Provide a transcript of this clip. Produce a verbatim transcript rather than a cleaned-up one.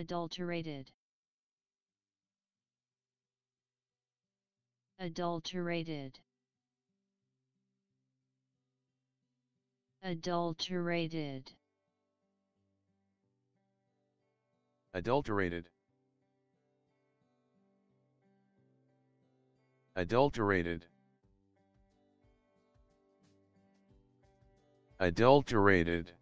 adulterated, adulterated, adulterated, adulterated, adulterated, adulterated.